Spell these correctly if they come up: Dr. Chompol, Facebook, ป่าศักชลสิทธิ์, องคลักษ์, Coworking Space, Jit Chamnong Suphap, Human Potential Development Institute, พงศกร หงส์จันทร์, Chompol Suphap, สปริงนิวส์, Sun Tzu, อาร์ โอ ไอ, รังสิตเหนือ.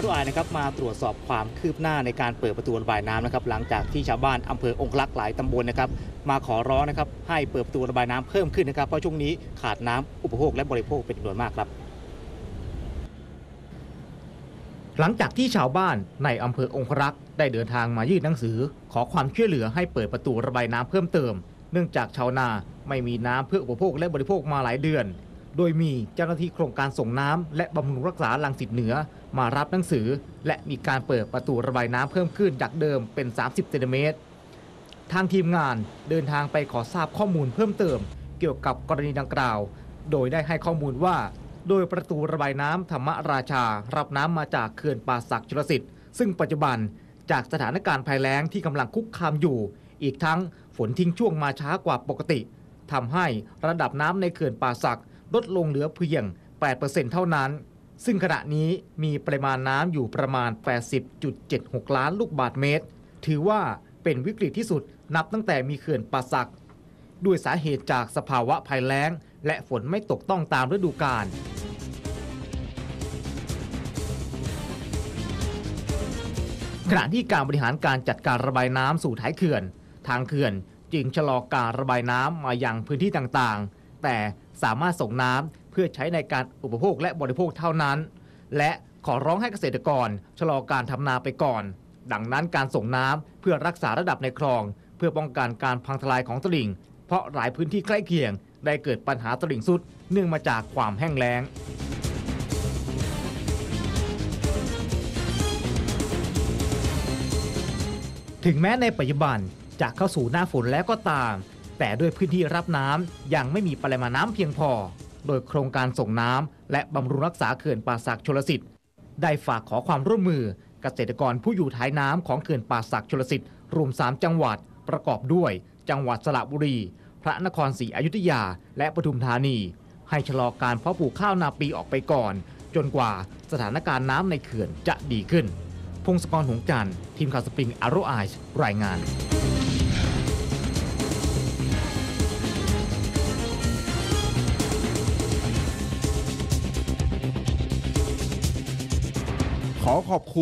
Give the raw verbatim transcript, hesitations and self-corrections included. อาร์ โอ ไอ นะครับมาตรวจสอบความคืบหน้าในการเปิดประตูระบายน้ำนะครับหลังจากที่ชาวบ้านอำเภอองคลักษ์หลายตำบล นะครับมาขอร้องนะครับให้เปิดประตูระบายน้ำเพิ่มขึ้นนะครับเพราะช่วงนี้ขาดน้ำอุปโภคและบริโภคเป็นจำนวนมากครับหลังจากที่ชาวบ้านในอำเภอองคลักษ์ได้เดินทางมายื่นหนังสือขอความช่วยเหลือให้เปิดประตูระบายน้ำเพิ่มเติมเนื่องจากชาวนาไม่มีน้ำเพื่ออุปโภคและบริโภคมาหลายเดือนโดยมีเจ้าหน้าที่โครงการส่งน้ำและบำรุงรักษารังสิตเหนือมารับหนังสือและมีการเปิดประตูระบายน้ำเพิ่มขึ้นจากเดิมเป็นสามสิบเซนติเมตรทางทีมงานเดินทางไปขอทราบข้อมูลเพิ่มเติมเกี่ยวกับกรณีดังกล่าวโดยได้ให้ข้อมูลว่าโดยประตูระบายน้ำธรรมราชารับน้ำมาจากเขื่อนป่าศักชลสิทธิ์ซึ่งปัจจุบันจากสถานการณ์ภัยแล้งที่กำลังคุกคามอยู่อีกทั้งฝนทิ้งช่วงมาช้ากว่าปกติทำให้ระดับน้ำในเขื่อนป่าศักลดลงเหลือเพียง แปดเปอร์เซ็นต์ เท่านั้นซึ่งขณะนี้มีปริมาณน้ำอยู่ประมาณ แปดสิบจุดเจ็ดหก ล้านลูกบาศก์เมตรถือว่าเป็นวิกฤตที่สุดนับตั้งแต่มีเขื่อนป่าศักด้วยสาเหตุจากสภาวะภัยแล้งและฝนไม่ตกต้องตามฤดูกาลขณะที่การบริหารการจัดการระบายน้ำสู่ท้ายเขื่อนทางเขื่อนจึงชะลอการระบายน้ำมายังพื้นที่ต่างๆแต่สามารถส่งน้ำเพื่อใช้ในการอุปโภคและบริโภคเท่านั้นและขอร้องให้เกษตรกรชะลอการทำนาไปก่อนดังนั้นการส่งน้ำเพื่อรักษาระดับในคลองเพื่อป้องกันการพังทลายของตลิ่งเพราะหลายพื้นที่ใกล้เคียงได้เกิดปัญหาตลิ่งทรุดเนื่องมาจากความแห้งแล้งถึงแม้ในปัจจุบันจะเข้าสู่หน้าฝนแล้วก็ตามแต่ด้วยพื้นที่รับน้ำยังไม่มีปริมาณน้ำเพียงพอโดยโครงการส่งน้ำและบำรุงรักษาเขื่อนป่าศักชลสิทธิ์ได้ฝากขอความร่วมมือเกษตรกรผู้อยู่ท้ายน้ำของเขื่อนป่าศักชลสิทธิ์รวมสามจังหวัดประกอบด้วยจังหวัดสระบุรีพระนครศรีอยุธยาและปทุมธานีให้ชะลอการเพาะปลูกข้าวนาปีออกไปก่อนจนกว่าสถานการณ์น้ำในเขื่อนจะดีขึ้นพงศกร หงส์จันทร์ทีมข่าวสปริง อาร์ โอ ไอ รายงานขอขอบคุณ